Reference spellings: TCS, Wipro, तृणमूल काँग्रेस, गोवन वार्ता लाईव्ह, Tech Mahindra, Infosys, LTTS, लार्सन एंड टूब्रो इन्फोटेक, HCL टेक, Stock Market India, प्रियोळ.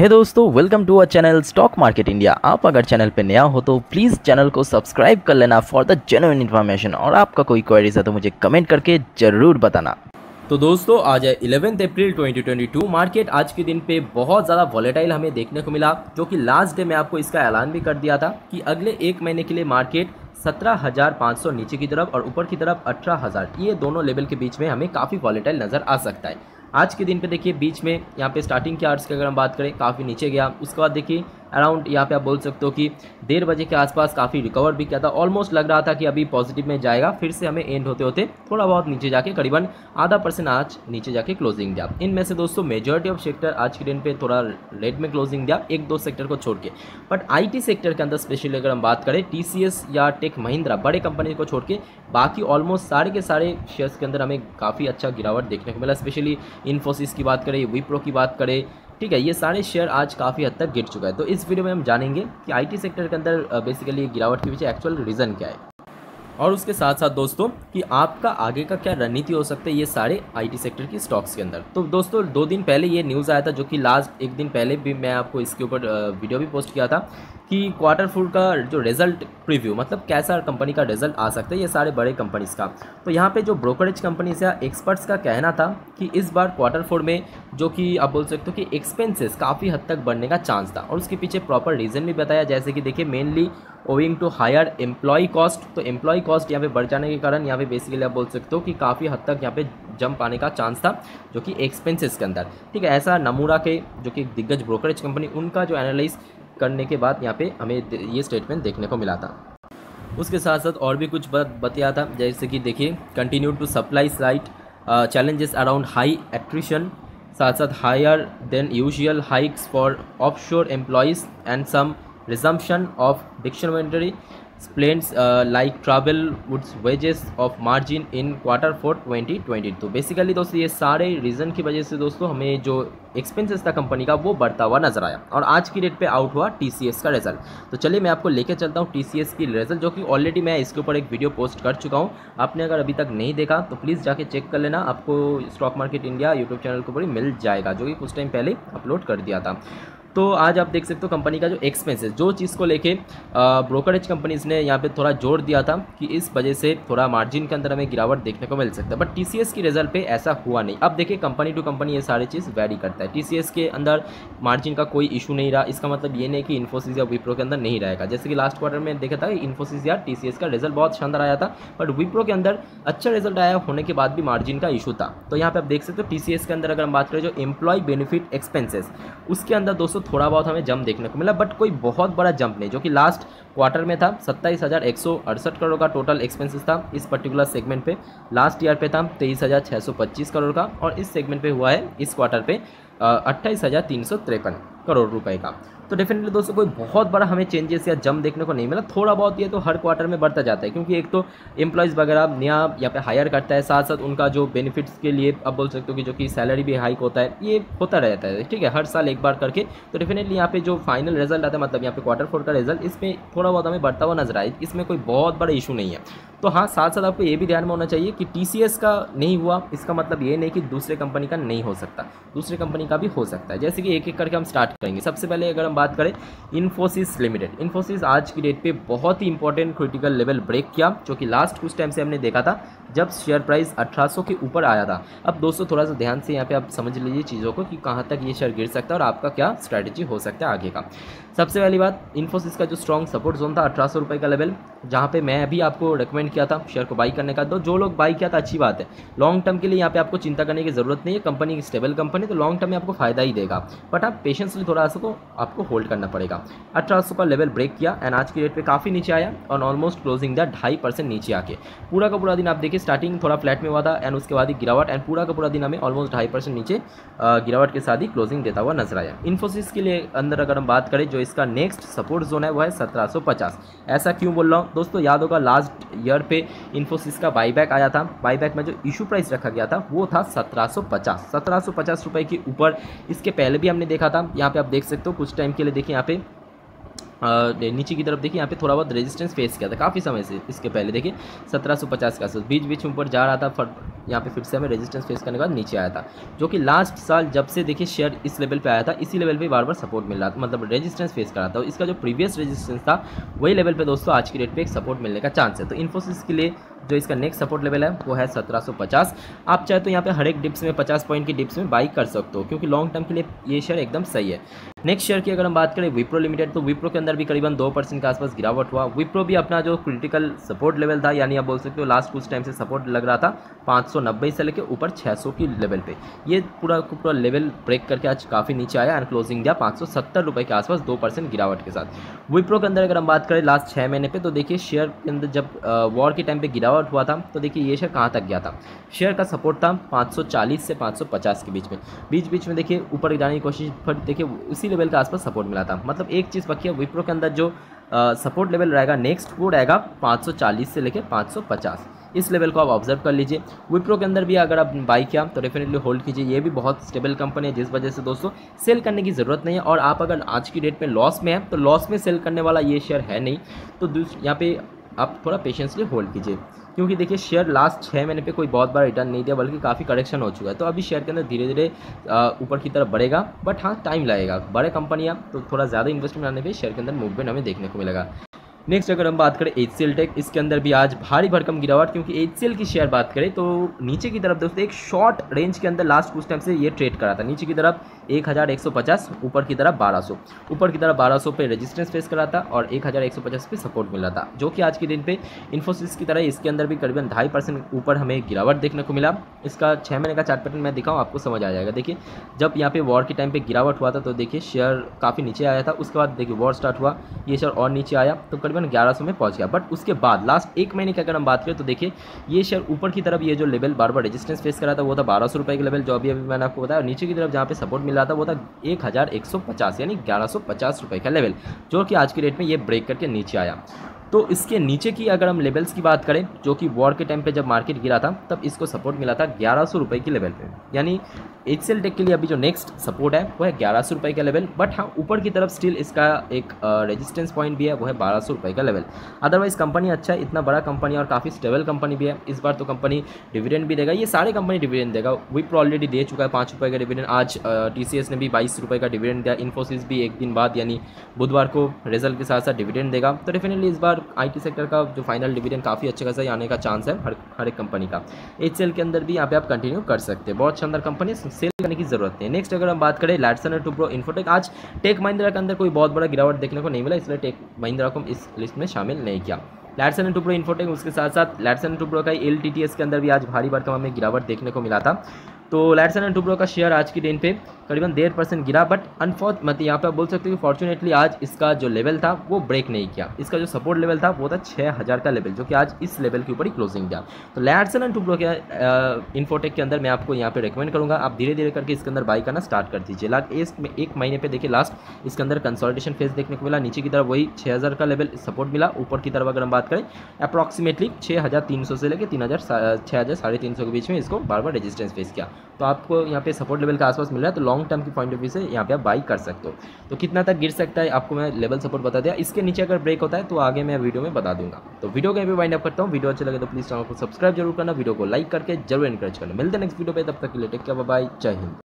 हे दोस्तों, welcome to our channel stock market India. आप अगर चैनल पे नया हो तो प्लीज़ चैनल को सब्सक्राइब कर लेना फॉर द जेन्युइन इन्फॉर्मेशन। और आपका कोई क्वेरीज है तो मुझे कमेंट करके ज़रूर बताना। तो दोस्तों, आज है 11 अप्रैल 2022। मार्केट आज के दिन पे बहुत ज़्यादा वॉलेटाइल हमें देखने को मिला, जो कि लास्ट डे में आपको इसका ऐलान भी कर दिया था कि अगले एक महीने के लिए मार्केट 17,500 नीचे की तरफ और ऊपर की तरफ 18,000, ये दोनों लेवल के बीच में हमें काफ़ी वॉलेटाइल नज़र आ सकता है। आज के दिन पे देखिए बीच में यहाँ पे स्टार्टिंग के आवर्स की अगर हम बात करें काफ़ी नीचे गया, उसके बाद देखिए अराउंड यहाँ पे आप बोल सकते हो कि 1:30 बजे के आसपास काफ़ी रिकवर भी किया था। ऑलमोस्ट लग रहा था कि अभी पॉजिटिव में जाएगा, फिर से हमें एंड होते होते थोड़ा बहुत नीचे जाके करीबन 0.5% आज नीचे जाके क्लोजिंग दिया। इनमें से दोस्तों मेजॉरिटी ऑफ सेक्टर आज के दिन पे थोड़ा रेड में क्लोजिंग दिया, एक दो सेक्टर को छोड़ के। बट IT सेक्टर के अंदर स्पेशली अगर हम बात करें TCS या टेक महिंद्रा, बड़े कंपनी को छोड़ के बाकी ऑलमोस्ट सारे के सारे शेयर्स के अंदर हमें काफ़ी अच्छा गिरावट देखने को मिला। स्पेशली इन्फोसिस की बात करें, विप्रो की बात करें, ठीक है, ये सारे शेयर आज काफ़ी हद तक गिर चुका है। तो इस वीडियो में हम जानेंगे कि IT सेक्टर के अंदर बेसिकली गिरावट के पीछे एक्चुअल रीज़न क्या है, और उसके साथ साथ दोस्तों कि आपका आगे का क्या रणनीति हो सकता है ये सारे IT सेक्टर की स्टॉक्स के अंदर। तो दोस्तों 2 दिन पहले ये न्यूज़ आया था, जो कि लास्ट एक दिन पहले भी मैं आपको इसके ऊपर वीडियो भी पोस्ट किया था कि Q4 का जो रिजल्ट प्रीव्यू, मतलब कैसा कंपनी का रिजल्ट आ सकता है ये सारे बड़े कंपनीज़ का। तो यहाँ पे जो ब्रोकरेज कंपनीज या एक्सपर्ट्स का कहना था कि इस बार Q4 में जो कि आप बोल सकते हो कि एक्सपेंसेस काफ़ी हद तक बढ़ने का चांस था, और उसके पीछे प्रॉपर रीज़न भी बताया, जैसे कि देखिए mainly owing to higher employ cost. तो एम्प्लॉय कॉस्ट यहाँ पे बढ़ जाने के कारण यहाँ पे बेसिकली आप बोल सकते हो कि काफ़ी हद तक यहाँ पे जंप आने का चांस था, जो कि एक्सपेंसेस के अंदर, ठीक है। ऐसा नमूरा के जो कि दिग्गज ब्रोकरेज कंपनी, उनका जो एनालाइज करने के बाद यहाँ पे हमें ये स्टेटमेंट देखने को मिला था। उसके साथ साथ और भी कुछ बताया था, जैसे कि देखिए continue to supply side challenges around high attrition, साथ साथ higher than usual hikes for offshore employees and some resumption of discretionary spends like travel with wages of margin in Q4 2022। Basically दोस्तों ये सारे रीज़न की वजह से दोस्तों हमें जो एक्सपेंसेस था कंपनी का वो बढ़ता हुआ नजर आया, और आज की डेट पे आउट हुआ TCS का रिजल्ट। तो चलिए मैं आपको लेकर चलता हूँ TCS की रिजल्ट, जो कि ऑलरेडी मैं इसके ऊपर एक वीडियो पोस्ट कर चुका हूँ। आपने अगर अभी तक नहीं देखा तो प्लीज़ जाके चेक कर लेना, आपको stock market India YouTube channel के ऊपर मिल जाएगा, जो कि कुछ टाइम पहले अपलोड कर दिया था। तो आज आप देख सकते हो कंपनी का जो एक्सपेंसेस, जो चीज़ को लेके ब्रोकरेज कंपनीज ने यहाँ पे थोड़ा जोर दिया था कि इस वजह से थोड़ा मार्जिन के अंदर हमें गिरावट देखने को मिल सकता है। बट TCS की रिजल्ट पे ऐसा हुआ नहीं। अब देखिए कंपनी टू कंपनी ये सारी चीज़ वैरी करता है। TCS के अंदर मार्जिन का कोई इशू नहीं रहा, इसका मतलब ये नहीं कि इन्फोसिस या विप्रो के अंदर नहीं रहेगा। जैसे कि लास्ट क्वार्टर में देखा था इन्फोसिस या TCS का रिजल्ट बहुत शानदार आया था, बट विप्रो के अंदर अच्छा रिजल्ट आया होने के बाद भी मार्जिन का इशू था। तो यहाँ पर आप देख सकते हो TCS के अंदर अगर हम बात करें जो एम्प्लॉय बेनिफिट एक्सपेंसेस, उसके अंदर दोस्तों थोड़ा बहुत हमें जंप देखने को मिला, बट कोई बहुत बड़ा जंप नहीं, जो कि लास्ट क्वार्टर में था। 27,168 करोड़ का टोटल एक्सपेंसेस था इस पर्टिकुलर सेगमेंट पे। लास्ट ईयर पे था 23,625 करोड़ का, और इस सेगमेंट पे हुआ है इस क्वार्टर पे 28,353 करोड़ रुपए का। तो डेफिनेटली दोस्तों कोई बहुत बड़ा हमें चेंजेस या जंप देखने को नहीं मिला, थोड़ा बहुत ये तो हर क्वार्टर में बढ़ता जाता है, क्योंकि एक तो एम्प्लॉयज़ वगैरह नया यहाँ पे हायर करता है, साथ साथ उनका जो बेनिफिट्स के लिए आप बोल सकते हो कि जो कि सैलरी भी हाइक होता है, ये होता रहता है, ठीक है, हर साल एक बार करके। तो डेफिनेटली यहाँ पे जो फाइनल रिजल्ट आता है, मतलब यहाँ पे Q4 का रिजल्ट, इसमें थोड़ा बहुत हमें बढ़ता हुआ नजर आए, इसमें कोई बहुत बड़ा इशू नहीं है। तो हाँ, साथ साथ आपको ये भी ध्यान में होना चाहिए कि TCS का नहीं हुआ इसका मतलब ये नहीं कि दूसरे कंपनी का नहीं हो सकता, दूसरे कंपनी का भी हो सकता है। जैसे कि एक एक करके हम स्टार्ट करेंगे। सबसे पहले अगर हम बात करें इन्फोसिस लिमिटेड, इन्फोसिस आज की डेट पे बहुत ही इंपॉर्टेंट क्रिटिकल लेवल ब्रेक किया, जो कि लास्ट कुछ टाइम से हमने देखा था जब शेयर प्राइस 1800 के ऊपर आया था। अब दोस्तों थोड़ा सा ध्यान से यहाँ पे आप समझ लीजिए चीज़ों को कि कहाँ तक ये शेयर गिर सकता है और आपका क्या स्ट्रैटेजी हो सकता है आगे का। सबसे पहली बात, इन्फोसिस का जो स्ट्रॉन्ग सपोर्ट जोन था 1800 रुपये का लेवल, जहाँ पे मैं अभी आपको रेकमेंड किया था शेयर को बाई करने का। तो जो लोग बाई किया था अच्छी बात है, लॉन्ग टर्म के लिए यहाँ पे आपको चिंता करने की ज़रूरत नहीं है, कंपनी स्टेबल कंपनी तो लॉन्ग टर्म में आपको फायदा ही देगा, बट आप पेशेंसली थोड़ा सा आपको होल्ड करना पड़ेगा। 1800 का लेवल ब्रेक किया एंड आज की डेट पर काफ़ी नीचे आया और ऑलमोस्ट क्लोजिंग द 2.5% नीचे आके पूरा का पूरा दिन आप देखिए, स्टार्टिंग थोड़ा फ्लैट में हुआ था एंड उसके बाद ही गिरावट, एंड पूरा का पूरा दिन हमें ऑलमोस्ट 2.5% नीचे गिरावट के साथ ही क्लोजिंग देता हुआ नजर आया। इन्फोसिस के लिए अंदर अगर हम बात करें जो इसका नेक्स्ट सपोर्ट जोन है वो है 1750। ऐसा क्यों बोल रहा हूँ दोस्तों, याद होगा लास्ट ईयर पे इन्फोसिस का बाईबैक आया था, बाईबैक में जो इशू प्राइस रखा गया था वो था 1750, 1750 रुपये के ऊपर। इसके पहले भी हमने देखा था, यहाँ पे आप देख सकते हो कुछ टाइम के लिए, देखिए यहाँ पे नीचे की तरफ देखिए यहाँ पे थोड़ा बहुत रेजिस्टेंस फेस किया था काफ़ी समय से। इसके पहले देखिए 1750 का बीच बीच ऊपर जा रहा था, यहाँ पे फिर से हमें रेजिस्टेंस फेस करने के बाद नीचे आया था, जो कि लास्ट साल जब से देखिए शेयर इस लेवल पे आया था इसी लेवल पे बार बार सपोर्ट मिल रहा था, मतलब रेजिस्टेंस फेस कर रहा था। इसका जो प्रीवियस रेजिस्टेंस था वही लेवल पे दोस्तों आज की डेट पे एक सपोर्ट मिलने का चांस है। तो इन्फोसिस के लिए जो इसका नेक्स्ट सपोर्ट लेवल है वो है 1750। आप चाहे तो यहाँ पे हर एक डिप्स में 50 पॉइंट की डिप्स में बाई कर सकते हो, क्योंकि लॉन्ग टर्म के लिए ये शेयर एकदम सही है। नेक्स्ट शेयर की अगर हम बात करें विप्रो लिमिटेड, तो विप्रो के अंदर भी करीबन 2% के आसपास गिरावट हुआ। विप्रो भी अपना जो क्रिटिकल सपोर्ट लेवल था, यानी आप बोल सकते हो लास्ट कुछ टाइम से सपोर्ट लग रहा था 590 से लेकर ऊपर 600 की लेवल पे, ये पूरा लेवल ब्रेक करके आज काफ़ी नीचे आया एंड क्लोजिंग दिया 570 रुपये के आसपास 2% गिरावट के साथ। विप्रो के अंदर अगर हम बात करें लास्ट 6 महीने पर, तो देखिए शेयर के अंदर जब वॉर के टाइम पर गिरावट हुआ था तो देखिए ये शेयर कहाँ तक गया था, शेयर का सपोर्ट था 540 से 550 के बीच में देखिए ऊपर जाने की कोशिश, बट देखिए उसी लेवल के आसपास सपोर्ट मिला था। मतलब एक चीज़ पक्की है, विप्रो के अंदर जो सपोर्ट लेवल रहेगा नेक्स्ट वो रहेगा 540 से लेकर 550, इस लेवल को आप ऑब्जर्व कर लीजिए। विप्रो के अंदर भी अगर आप बाई किया तो डेफिनेटली होल्ड कीजिए, ये भी बहुत स्टेबल कंपनी है, जिस वजह से दोस्तों सेल करने की ज़रूरत नहीं है। और आप अगर आज की डेट में लॉस में हैं तो लॉस में सेल करने वाला ये शेयर है नहीं, तो यहाँ पर आप थोड़ा पेशेंसली होल्ड कीजिए, क्योंकि देखिए शेयर लास्ट 6 महीने पे कोई बहुत बड़ा रिटर्न नहीं दिया, बल्कि काफ़ी करेक्शन हो चुका है। तो अभी शेयर के अंदर धीरे धीरे ऊपर की तरफ बढ़ेगा, बट हाँ टाइम लगेगा। बड़े कंपनियां तो थोड़ा ज़्यादा इन्वेस्टमेंट आने पे शेयर के अंदर मूवमेंट हमें देखने को मिलेगा। नेक्स्ट अगर हम बात करें HCL टेक, इसके अंदर भी आज भारी भरकम गिरावट, क्योंकि HCL की शेयर बात करें तो नीचे की तरफ दोस्तों एक शॉर्ट रेंज के अंदर लास्ट कुछ टाइम से ये ट्रेड करा था, नीचे की तरफ 1150, ऊपर की तरफ 1200, ऊपर की तरफ 1200 पे रेजिस्टेंस फेस करा था और 1150 पे सपोर्ट मिला था, जो कि आज के दिन पे इन्फोसिस की तरह इसके अंदर भी करीबन 2.5% ऊपर हमें गिरावट देखने को मिला। इसका 6 महीने का चार्ट पैटर्न मैं दिखाऊँ आपको समझ आ जाएगा। देखिए जब यहाँ पे वॉर के टाइम पर गिरावट हुआ था तो देखिए शेयर काफ़ी नीचे आया था, उसके बाद देखिए वॉर स्टार्ट हुआ, ये शेयर और नीचे आया तो 1100 में पहुंच गया। बट उसके बाद लास्ट 1 महीने की अगर हम बात करें तो देखिए ये शेयर ऊपर की तरफ ये जो लेवल बार बार रेजिस्टेंस फेस करा था वो था 1200 रुपये के लेवल, जो अभी मैंने आपको बताया, और नीचे की तरफ जहाँ पे सपोर्ट मिला था वो था 1150 यानी 1150 रुपये का लेवल, जो कि आज की डेट में ये ब्रेक करके नीचे आया। तो इसके नीचे की अगर हम लेवल्स की बात करें, जो कि वॉर के टाइम पे जब मार्केट गिरा था तब इसको सपोर्ट मिला था 1100 रुपये की लेवल पे, यानी HCL टेक के लिए अभी जो नेक्स्ट सपोर्ट है वो है 1100 रुपये का लेवल। बट हाँ ऊपर की तरफ स्टिल इसका एक रेजिस्टेंस पॉइंट भी है, वो है 1200 रुपये का लेवल। अदरवाइज़ कंपनी अच्छा है, इतना बड़ा कंपनी और काफ़ी स्टेबल कंपनी भी है। इस बार तो कंपनी डिविडेंड भी देगा, ये सारे कंपनी डिविडेंड देगा। विप्रो ऑलरेडी दे चुका है 5 रुपये का डिविडेंड, आज TCS ने भी 22 रुपये का डिविडेंड दिया, इन्फोसिस भी एक दिन बाद यानी बुधवार को रिजल्ट के साथ साथ डिविडेंड देगा। तो डेफिनेटली इस बार IT सेक्टर का जो फाइनल डिविडेंड काफ़ी अच्छे खासा आने का चांस है हर एक कंपनी का। HCL के अंदर भी यहाँ पे आप कंटिन्यू कर सकते हैं, बहुत शानदार कंपनी, सेल करने की जरूरत नहीं है। नेक्स्ट अगर हम बात करें लार्सन एंड टूब्रो इन्फोटेक, आज टेक महिंद्रा के अंदर कोई बहुत बड़ा गिरावट देखने को नहीं मिला, इसलिए टेक महिंद्रा को इस लिस्ट में शामिल नहीं किया। लार्सन एंड टूब्रो इन्फोटेक, उसके साथ साथ लार्सन एंड टूब्रो का LTTS के अंदर भी आज भारी भरकम हमें गिरावट देखने को मिला था। तो लार्सन एंड टूब्रो का शेयर आज की दिन पे करीबन 1.5% गिरा, बट मतलब यहाँ पे आप बोल सकते हो कि फॉर्चुनेटली आज इसका जो लेवल था वो ब्रेक नहीं किया। इसका जो सपोर्ट लेवल था वो था 6000 का लेवल, जो कि आज इस लेवल के ऊपर ही क्लोजिंग दिया। तो लार्सन एंड टूब्रो के इन्फोटेक के अंदर मैं आपको यहाँ पे रेकमेंड करूँगा, आप धीरे धीरे करके इसके अंदर बाई करना स्टार्ट कर दीजिए। एक महीने पर देखिए लास्ट इसके अंदर कंसोलिडेशन फेस देखने को मिला, नीचे की तरफ वही 6000 का लेवल सपोर्ट मिला, ऊपर की तरफ अगर हम बात करें अप्रॉक्सीमेटली 6300 से लेकर 3000 के बीच में इसको बार बार रेजिस्टेंस फेस किया। तो आपको यहाँ पे सपोर्ट लेवल के आसपास मिल रहा है, तो लॉन्ग टर्म के पॉइंट ऑफ व्यू से यहाँ पे आप बाई कर सकते हो। तो कितना तक गिर सकता है आपको मैं लेवल सपोर्ट बता दिया, इसके नीचे अगर ब्रेक होता है तो आगे मैं वीडियो में बता दूंगा। तो वीडियो का भी वाइंड अप करता हूँ, वीडियो अच्छा लगे तो प्लीज़ चैनल को सब्सक्राइब जरूर करना, वीडियो को लाइक करके जरूर एनकरेज करना। मिलते हैं नेक्स्ट वीडियो पर, तब तक के लिए टेक केयर, बाय बाय, जय हिंद।